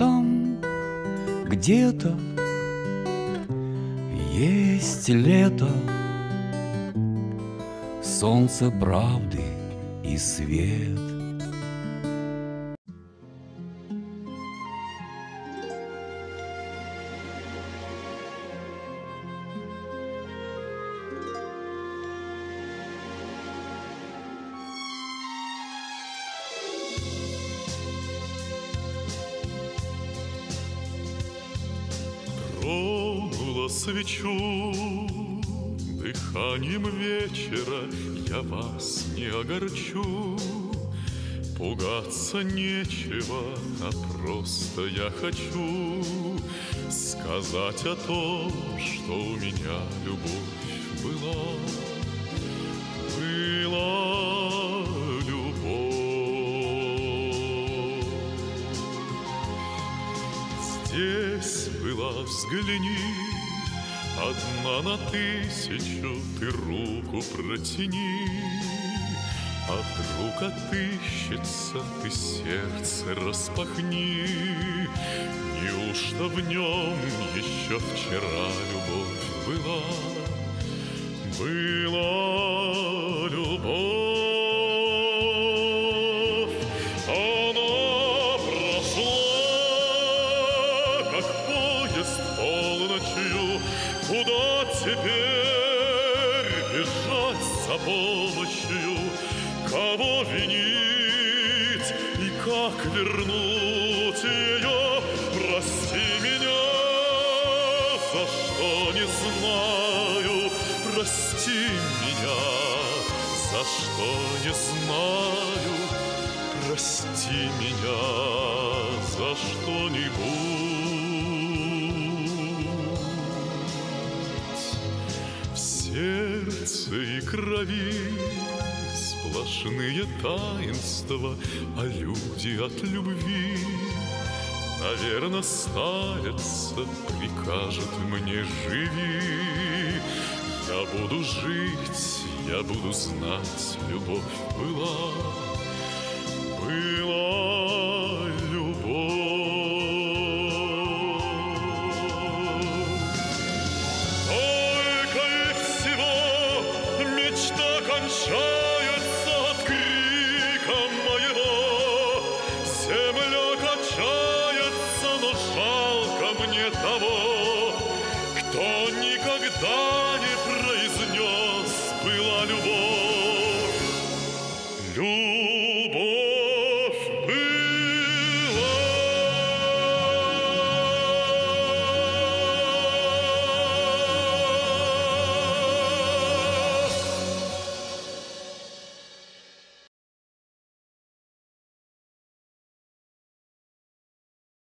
там где-то есть лето, солнце правды и свет. Тронула свечу дыханием вечера, я вас не огорчу. Пугаться нечего, а просто я хочу сказать о том, что у меня любовь была. Была любовь. Здесь была, взгляни, одна на тысячу, ты руку протяни, а вдруг отыщется, ты сердце распахни. Неужто в нем еще вчера любовь была? Была любовь. Она прошла, как поезд полночью. Куда теперь бежать за помощью? Кого винить и как вернуть ее? Прости меня, за что не знаю. Прости меня, за что не знаю. Прости меня за что-нибудь. И крови сплошные таинства, а люди от любви, наверно, ставятся, прикажет мне живи. Я буду жить, я буду знать, любовь была.